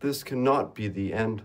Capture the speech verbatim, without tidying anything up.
This cannot be the end.